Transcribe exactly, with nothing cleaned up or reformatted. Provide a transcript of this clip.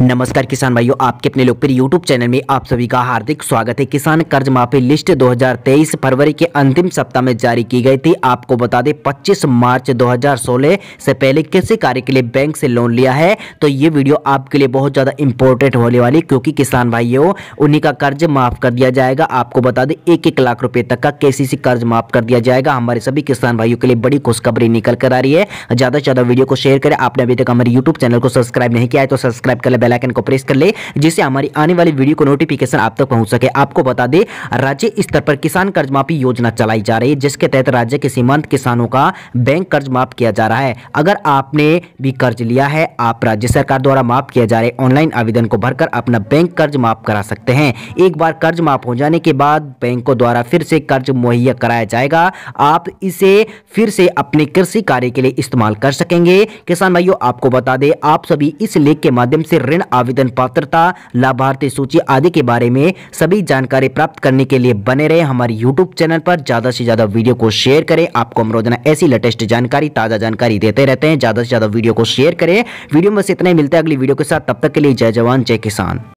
नमस्कार किसान भाइयों, आपके अपने लोकप्रिय YouTube चैनल में आप सभी का हार्दिक स्वागत है। किसान कर्ज माफी लिस्ट दो हज़ार तेईस फरवरी के अंतिम सप्ताह में जारी की गई थी। आपको बता दें पच्चीस मार्च दो हज़ार सोलह से पहले किसी कार्य के लिए बैंक से लोन लिया है तो ये वीडियो आपके लिए बहुत ज़्यादा इंपॉर्टेंट होने वाली, क्योंकि किसान भाइयों उन्हीं का कर्ज माफ़ कर दिया जाएगा। आपको बता दें एक एक लाख रुपये तक का के सी सी कर्ज माफ़ कर दिया जाएगा। हमारे सभी किसान भाइयों के लिए बड़ी खुशखबरी निकल कर आ रही है। ज़्यादा से ज़्यादा वीडियो को शेयर करें। आपने अभी तक हमारे यूट्यूब चैनल को सब्सक्राइब नहीं किया है तो सब्सक्राइब कर ले, बेल आइकन को प्रेस कर ले, जिससे हमारी आने वाली वीडियो को नोटिफिकेशन आप तक पहुंच सके। आपको बता दें राज्य स्तर पर किसान कर्ज माफी योजना चलाई जा रही है, जिसके तहत राज्य के सीमांत किसानों का बैंक कर्ज माफ किया जा रहा है। अगर आपने भी कर्ज लिया है, आप राज्य सरकार द्वारा माफ किया जा रहे ऑनलाइन आवेदन को भरकर अपना बैंक कर्ज माफ करा सकते हैं। एक बार कर्ज माफ हो जाने के बाद बैंकों द्वारा फिर से कर्ज मुहैया कराया जाएगा। आप इसे फिर से अपने कृषि कार्य के लिए इस्तेमाल कर सकेंगे। किसान भाइयों, आपको बता दें आप सभी इस लेख के माध्यम से ऋण आवेदन पात्रता, लाभार्थी सूची आदि के बारे में सभी जानकारी प्राप्त करने के लिए बने रहे हमारे यूट्यूब चैनल पर। ज्यादा से ज्यादा वीडियो को शेयर करें। आपको हम रोजाना ऐसी लेटेस्ट जानकारी, ताजा जानकारी देते रहते हैं। ज्यादा से ज्यादा वीडियो को शेयर करें। वीडियो में से इतना ही, मिलता है अगली वीडियो के साथ। तब तक के लिए जय जवान जय किसान।